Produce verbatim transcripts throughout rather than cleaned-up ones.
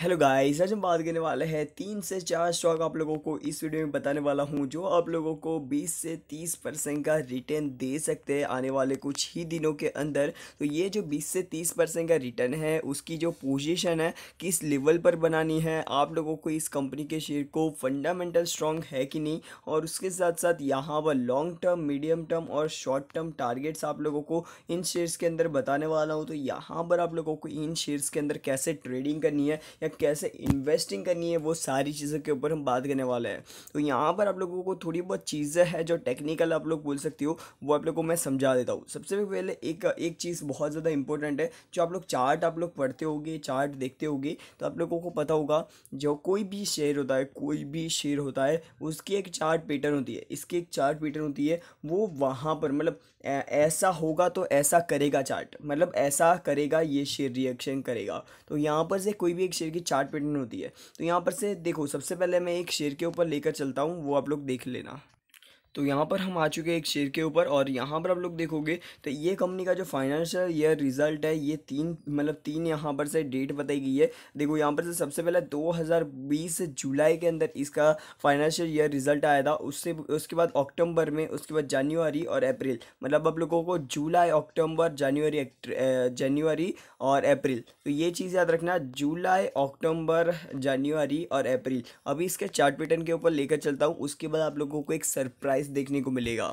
Hello guys, आज हम बात करने वाले हैं तीन से चार स्टॉक आप लोगों को इस वीडियो में बताने वाला हूं जो आप लोगों को बीस से तीस परसेंट का रिटर्न दे सकते हैं आने वाले कुछ ही दिनों के अंदर। तो ये जो बीस से तीस परसेंट का रिटर्न है उसकी जो पोजीशन है किस लेवल पर बनानी है, आप लोगों को इस कंपनी के शेयर को फंडामेंटल स्ट्रॉन्ग है कि नहीं, और उसके साथ साथ यहाँ पर लॉन्ग टर्म, मीडियम टर्म और शॉर्ट टर्म टारगेट्स आप लोगों को इन शेयर्स के अंदर बताने वाला हूँ। तो यहाँ पर आप लोगों को इन शेयर्स के अंदर कैसे ट्रेडिंग करनी है, कैसे इन्वेस्टिंग करनी है, वो सारी चीज़ों के ऊपर हम बात करने वाले हैं। तो यहाँ पर आप लोगों को थोड़ी बहुत चीज़ें हैं जो टेक्निकल आप लोग बोल सकती हो, वो आप लोगों को मैं समझा देता हूँ। सबसे पहले एक एक चीज़ बहुत ज़्यादा इंपॉर्टेंट है, जो आप लोग चार्ट आप लोग पढ़ते होगे, चार्ट देखते होगे तो आप लोगों को पता होगा जो कोई भी शेयर होता है कोई भी शेयर होता है उसकी एक चार्ट पैटर्न होती है, इसकी एक चार्ट पैटर्न होती है। वो वहाँ पर मतलब ऐसा होगा तो ऐसा करेगा चार्ट, मतलब ऐसा करेगा ये शेयर रिएक्शन करेगा। तो यहाँ पर से कोई भी एक की चार्ट पैटर्न होती है। तो यहाँ पर से देखो, सबसे पहले मैं एक शेयर के ऊपर लेकर चलता हूँ, वो आप लोग देख लेना। तो यहाँ पर हम आ चुके हैं एक शेयर के ऊपर और यहाँ पर आप लोग देखोगे तो ये कंपनी का जो फाइनेंशियल ईयर रिजल्ट है ये तीन मतलब तीन यहाँ पर से डेट बताई गई है। देखो यहाँ पर से सबसे पहले दो हज़ार बीस जुलाई के अंदर इसका फाइनेंशियल ईयर रिजल्ट आया था, उससे उसके बाद अक्टूबर में, उसके बाद जनवरी और अप्रैल, मतलब आप लोगों को जुलाई, अक्टूबर, जनवरी जनवरी और अप्रैल। तो ये चीज़ याद रखना, जुलाई, अक्टूबर, जनवरी और अप्रैल। अभी इसके चार्ट पैटर्न के ऊपर लेकर चलता हूँ, उसके बाद आप लोगों को एक सरप्राइज देखने को मिलेगा।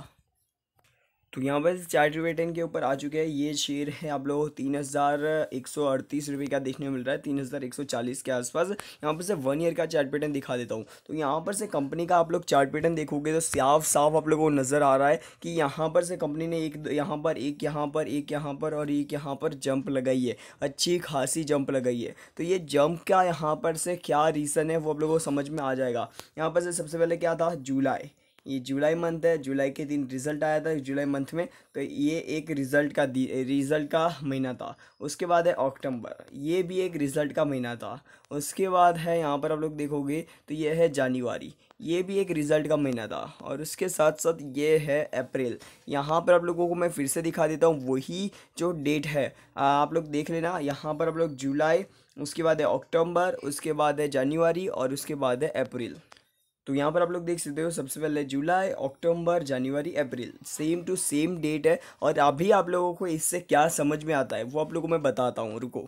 तो यहाँ पर चार्ट पैटर्न के ऊपर आ चुके हैं। ये शेयर है आप लोगों को तीन हज़ार एक सौ अड़तीस रुपये का देखने को मिल रहा है, तीन हज़ार एक सौ चालीस के आसपास। यहाँ पर से वन ईयर का चार्ट पैटर्न दिखा देता हूँ। तो यहाँ पर से कंपनी का आप लोग चार्ट पैटर्न देखोगे तो साफ साफ आप लोगों को नज़र आ रहा है कि यहाँ पर से कंपनी ने एक यहाँ पर एक यहाँ पर एक यहाँ पर और एक यहाँ पर जंप लगाई है, अच्छी खासी जंप लगाई है। तो ये जंप का यहाँ पर से क्या रीज़न है वो आप लोगों को समझ में आ जाएगा। यहाँ पर से सबसे पहले क्या था, जुलाई, ये जुलाई मंथ है, जुलाई के दिन रिज़ल्ट आया था जुलाई मंथ में, तो ये एक रिज़ल्ट का दी रिज़ल्ट का महीना था। उसके बाद है अक्टूबर, ये भी एक रिज़ल्ट का महीना था। उसके बाद है यहाँ पर आप लोग देखोगे तो ये है जनवरी, ये भी एक रिज़ल्ट का महीना था। और उसके साथ साथ ये है अप्रैल, यहाँ पर आप लोगों को मैं फिर से दिखा देता हूँ वही जो डेट है, आप लोग देख लेना। यहाँ पर आप लोग जुलाई, उसके बाद है अक्टूबर, उसके बाद है जनवरी और उसके बाद है अप्रैल। तो यहाँ पर आप लोग देख सकते हो, सबसे पहले जुलाई, अक्टूबर, जनवरी, अप्रैल, सेम टू सेम डेट है। और अभी आप लोगों को इससे क्या समझ में आता है वो आप लोगों को मैं बताता हूँ, रुको।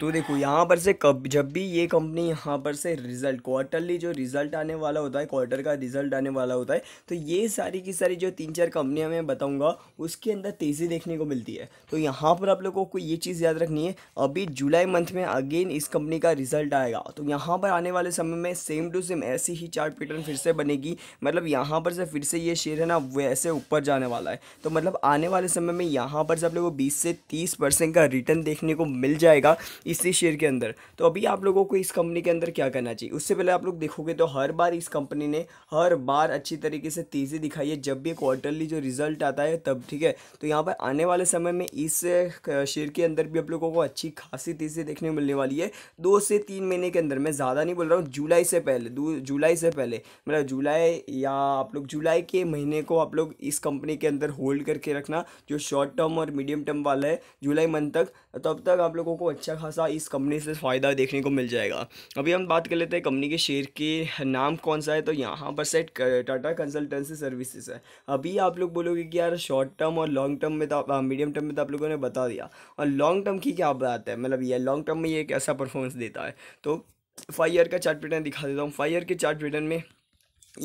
तो देखो यहाँ पर से कब जब भी ये कंपनी यहाँ पर से रिज़ल्ट क्वार्टरली जो रिज़ल्ट आने वाला होता है, क्वार्टर का रिज़ल्ट आने वाला होता है, तो ये सारी की सारी जो तीन चार कंपनियाँ मैं बताऊँगा उसके अंदर तेज़ी देखने को मिलती है। तो यहाँ पर आप लोगों को ये चीज़ याद रखनी है, अभी जुलाई मंथ में अगेन इस कंपनी का रिज़ल्ट आएगा। तो यहाँ पर आने वाले समय में सेम टू सेम ऐसी ही चार्ट पैटर्न फिर से बनेगी, मतलब यहाँ पर से फिर से ये शेयर है ना वैसे ऊपर जाने वाला है। तो मतलब आने वाले समय में यहाँ पर से आप लोगों को बीस से तीस परसेंट का रिटर्न देखने को मिल जाएगा इसी शेयर के अंदर। तो अभी आप लोगों को इस कंपनी के अंदर क्या करना चाहिए, उससे पहले आप लोग देखोगे तो हर बार इस कंपनी ने हर बार अच्छी तरीके से तेज़ी दिखाई है जब भी क्वार्टरली जो रिज़ल्ट आता है तब, ठीक है। तो यहाँ पर आने वाले समय में इस शेयर के अंदर भी आप लोगों को अच्छी खासी तेज़ी देखने को मिलने वाली है, दो से तीन महीने के अंदर। मैं ज़्यादा नहीं बोल रहा हूँ, जुलाई से पहले जुलाई से पहले मतलब जुलाई या आप लोग जुलाई के महीने को आप लोग इस कंपनी के अंदर होल्ड करके रखना जो शॉर्ट टर्म और मीडियम टर्म वाला है जुलाई मंथ तक। तब तक आप लोगों को अच्छा खासा इस कंपनी से फ़ायदा देखने को मिल जाएगा। अभी हम बात कर लेते हैं कंपनी के शेयर के नाम कौन सा है। तो यहाँ पर से टाटा कंसल्टेंसी सर्विसेज है। अभी आप लोग बोलोगे कि यार शॉर्ट टर्म और लॉन्ग टर्म में तो मीडियम टर्म में तो आप लोगों ने बता दिया, और लॉन्ग टर्म की क्या बात है, मतलब ये लॉन्ग टर्म में ये कैसा परफॉर्मेंस देता है। तो फाइव ईयर का चार्ट पैटर्न दिखा देता हूँ। फाइव ईयर के चार्ट पैटर्न में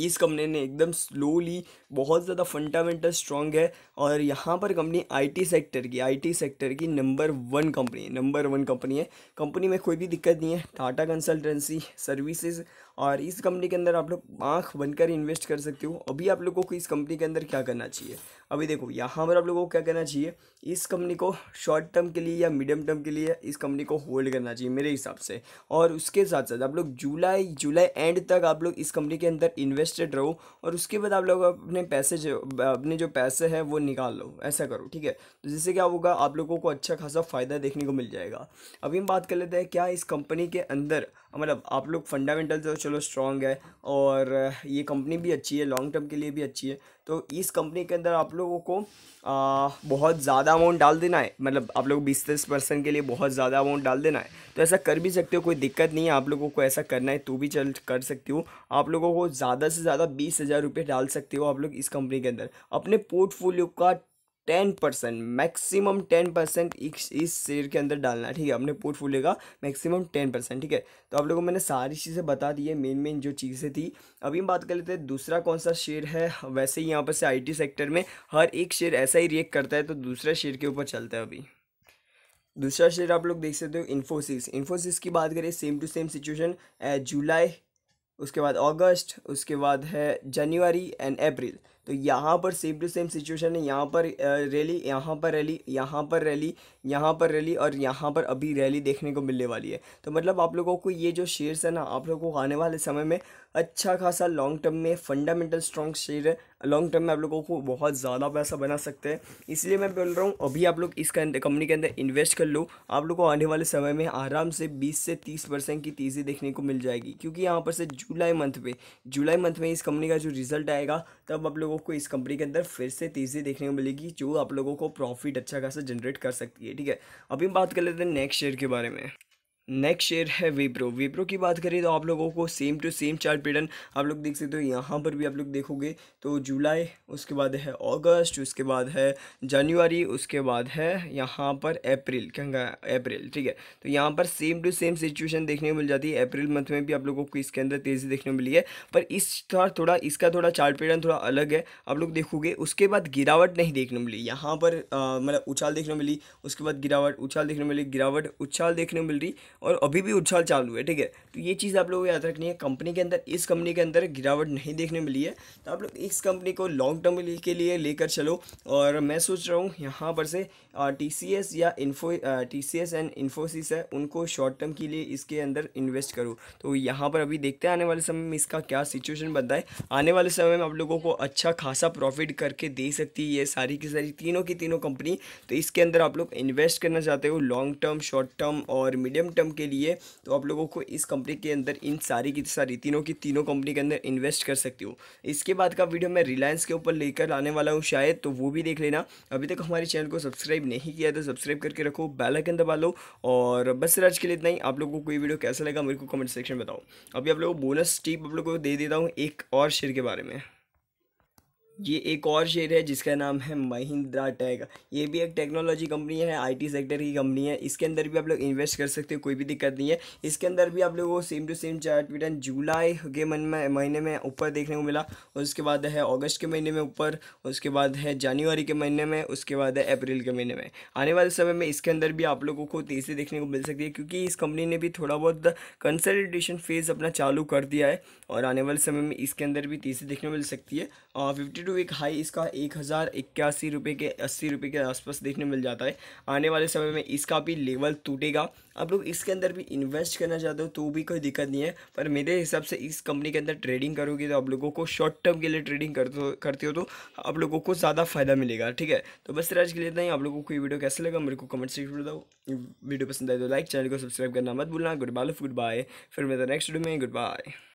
इस कंपनी ने एकदम स्लोली, बहुत ज़्यादा फंडामेंटल स्ट्रॉन्ग है। और यहाँ पर कंपनी आईटी सेक्टर की आईटी सेक्टर की नंबर वन कंपनी है नंबर वन कंपनी है कंपनी में कोई भी दिक्कत नहीं है, टाटा कंसल्टेंसी सर्विसेज। और इस कंपनी के अंदर आप लोग आँख बनकर इन्वेस्ट कर सकते हो। अभी आप लोगों को इस कंपनी के अंदर क्या करना चाहिए, अभी देखो यहाँ पर आप लोगों को क्या करना चाहिए, इस कंपनी को शॉर्ट टर्म के लिए या मीडियम टर्म के लिए इस कंपनी को होल्ड करना चाहिए मेरे हिसाब से। और उसके साथ साथ आप लोग जुलाई जुलाई एंड तक आप लोग इस कंपनी के अंदर इन्वेस्टेड रहो, और उसके बाद आप लोग अपने पैसे जो अपने जो पैसे हैं वो निकाल लो, ऐसा करो, ठीक है। तो जिससे क्या होगा, आप लोगों को अच्छा खासा फ़ायदा देखने को मिल जाएगा। अभी हम बात कर लेते हैं क्या इस कंपनी के अंदर मतलब आप लोग फंडामेंटल चलो स्ट्रॉन्ग है और ये कंपनी भी अच्छी है, लॉन्ग टर्म के लिए भी अच्छी है। तो इस कंपनी के अंदर आप लोगों को आ, बहुत ज़्यादा अमाउंट डाल देना है, मतलब आप लोग बीस तीस परसेंट के लिए बहुत ज़्यादा अमाउंट डाल देना है। तो ऐसा कर भी सकते हो, कोई दिक्कत नहीं है। आप लोगों को ऐसा करना है तो भी चल कर सकती हो। आप लोगों को ज़्यादा से ज़्यादा बीस हज़ार रुपये डाल सकते हो आप लोग इस कंपनी के अंदर। अपने पोर्टफोलियो का ten percent maximum ten percent इस शेयर के अंदर डालना है, ठीक है। अपने पोर्टफोलियो का मैक्सिमम टेन परसेंट, ठीक है। तो आप लोगों को मैंने सारी चीज़ें बता दी है, मेन मेन जो चीज़ें थी। अभी हम बात कर लेते हैं दूसरा कौन सा शेयर है। वैसे ही यहाँ पर से आईटी सेक्टर में हर एक शेयर ऐसा ही रिएक्ट करता है, तो दूसरे शेयर के ऊपर चलता है। अभी दूसरा शेयर आप लोग देख सकते हो इन्फोसिस। इन्फोसिस की बात करें, सेम टू सेम सिचुएशन। जुलाई, उसके बाद अगस्त, उसके बाद है जनवरी एंड अप्रैल। तो यहाँ पर सेम टू सेम सिचुएशन है। यहाँ पर रैली, यहाँ पर रैली, यहाँ पर रैली, यहाँ पर रैली और यहाँ पर अभी रैली देखने को मिलने वाली है। तो मतलब आप लोगों को ये जो शेयर्स है ना, आप लोगों को आने वाले समय में अच्छा खासा लॉन्ग टर्म में फंडामेंटल स्ट्रॉन्ग शेयर है। लॉन्ग टर्म में आप लोगों को बहुत ज़्यादा पैसा बना सकते हैं, इसलिए मैं बोल रहा हूँ अभी आप लोग इस कंपनी के अंदर इन्वेस्ट कर लो। आप लोग को आने वाले समय में आराम से बीस से तीस परसेंट की तेज़ी देखने को मिल जाएगी, क्योंकि यहाँ पर से जुलाई मंथ में जुलाई मंथ में इस कंपनी का जो रिजल्ट आएगा, तब आप लोगों को इस कंपनी के अंदर फिर से तेज़ी देखने को मिलेगी, जो आप लोगों को प्रॉफिट अच्छा खासा जनरेट कर सकती है, ठीक है। अभी हम बात कर लेते हैं नेक्स्ट शेयर के बारे में। नेक्स्ट शेयर है विप्रो। विप्रो की बात करें तो आप लोगों को same to same chart pattern आप लोग देख सकते हो। यहाँ पर भी आप लोग देखोगे तो जुलाई, उसके बाद है अगस्त, उसके बाद है जनवरी, उसके बाद है यहाँ पर अप्रैल, क्या अप्रैल, ठीक है। तो यहाँ पर सेम टू सेम सिचुएशन देखने को मिल जाती है। अप्रैल मंथ में भी आप लोगों को इसके अंदर तेज़ी देखने को मिली है, पर इस थोड़ा थोड़ा इसका थोड़ा चार्ट पैटर्न थोड़ा अलग है। आप लोग देखोगे उसके बाद गिरावट नहीं देखने को मिली। यहाँ पर मतलब उछाल देखने को मिली, उसके बाद गिरावट, उछाल देखने को मिली, गिरावट, उछाल देखने को मिल रही, और अभी भी उछाल चालू है, ठीक है। तो ये चीज़ आप लोगों को याद रखनी है। कंपनी के अंदर इस कंपनी के अंदर गिरावट नहीं देखने मिली है, तो आप लोग इस कंपनी को लॉन्ग टर्म के लिए लेकर चलो। और मैं सोच रहा हूँ यहाँ पर से टीसीएस या इन्फो टीसीएस एंड इन्फोसिस है, उनको शॉर्ट टर्म के लिए इसके अंदर इन्वेस्ट करो। तो यहाँ पर अभी देखते हैं आने वाले समय में इसका क्या सिचुएशन बनता है। आने वाले समय में आप लोगों को अच्छा खासा प्रॉफिट करके दे सकती है ये सारी की सारी तीनों की तीनों कंपनी। तो इसके अंदर आप लोग इन्वेस्ट करना चाहते हो लॉन्ग टर्म, शॉर्ट टर्म और मीडियम टर्म के लिए, तो आप लोगों को इस कंपनी के अंदर इन सारी की सारी तीनों की तीनों कंपनी के अंदर इन्वेस्ट कर सकती हो। इसके बाद का वीडियो मैं रिलायंस के ऊपर लेकर आने वाला हूँ शायद, तो वो भी देख लेना। अभी तक हमारे चैनल को सब्सक्राइब नहीं किया तो सब्सक्राइब करके रखो, बेल आइकन दबा लो। और बस आज के लिए इतना ही। आप लोगों को ये वीडियो कैसा लगा मेरे को कमेंट सेक्शन में बताओ। अभी आप लोगों को बोनस टिप आप लोगों को दे देता हूँ एक और शेयर के बारे में। ये एक और शेयर है जिसका नाम है महिंद्रा टेक। ये भी एक टेक्नोलॉजी कंपनी है, आईटी सेक्टर की कंपनी है। इसके अंदर भी आप लोग इन्वेस्ट कर सकते हो, कोई भी दिक्कत नहीं है। इसके अंदर भी आप लोगों को same to same chart pattern जुलाई के महीने में ऊपर देखने को मिला, उसके बाद है अगस्त के महीने में ऊपर, उसके बाद है जनवरी के महीने में, उसके बाद है अप्रैल के महीने में। आने वाले समय में इसके अंदर भी आप लोगों को तेज़ी देखने को मिल सकती है, क्योंकि इस कंपनी ने भी थोड़ा बहुत कंसल्टेशन फेज़ अपना चालू कर दिया है, और आने वाले समय में इसके अंदर भी तेज़ी देखने को मिल सकती है। फिफ्टी टू वीक हाई इसका एक हज़ार इक्यासी रुपये के अस्सी रुपये के आसपास देखने मिल जाता है। आने वाले समय में इसका भी लेवल टूटेगा। आप लोग इसके अंदर भी इन्वेस्ट करना चाहते हो तो भी कोई दिक्कत नहीं है, पर मेरे हिसाब से इस कंपनी के अंदर ट्रेडिंग करोगे तो आप लोगों को शॉर्ट टर्म के लिए ट्रेडिंग करते हो तो आप लोगों को ज़्यादा फायदा मिलेगा, ठीक है। तो बस आज के लिए इतना ही। आप लोगों को ये वीडियो कैसा लगा मेरे को कमेंट सेक्शन में बताओ। वीडियो पसंद आए तो लाइक, चैनल को सब्सक्राइब करना मत भूलना। गुड बाय, गुड बाय, फिर मेरे नेक्स्ट वीडियो में। Good bye.